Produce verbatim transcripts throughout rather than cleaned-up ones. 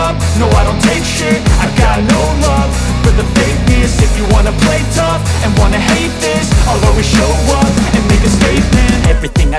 up, no I don't take shit. I got no love for the fakeness. If you wanna play tough and wanna hate this, I'll always show up and make a statement. Everything I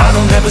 I don't ever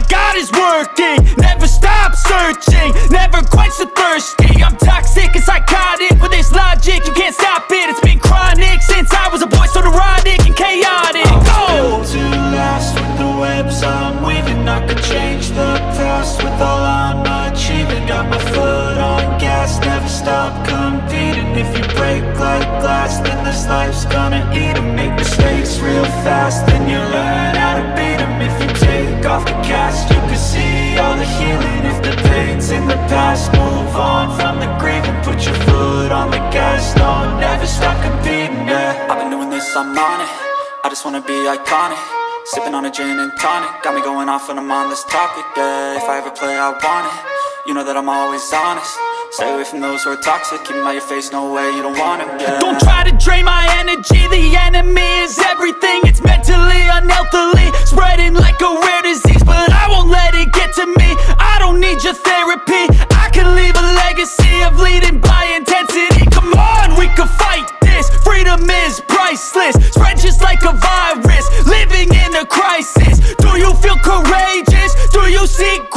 got is working. Never stop searching, never quench the thirsty. I'm toxic and psychotic, with this logic you can't stop it. It's been chronic since I was a boy, so neurotic and chaotic. I'm built to last with the webs I'm weaving. I could change the past with all I'm achieving. Got my foot on gas, never stop competing. If you break like glass, then this life's gonna eat 'em. Make mistakes real fast, then you learn how to beat 'em. If you take off the cast, you can see all the healing. If the pain's in the past, move on from the grave and put your foot on the gas. No, never stop competing, yeah. I've been doing this, I'm on it, I just wanna be iconic. Sipping on a gin and tonic, got me going off when I'm on this topic, yeah. If I ever play, I want it, you know that I'm always honest. Stay away from those who are toxic, keep by your face, no way, you don't want them, yeah. Don't try to drain my energy, the enemy is everything. It's mentally, unhealthily, spreading like a rare disease. But I won't let it get to me, I don't need your therapy. I can leave a legacy of leading by intensity. Come on, we can fight this, freedom is priceless. Spread just like a virus, living in a crisis. Do you feel courageous? Do you seek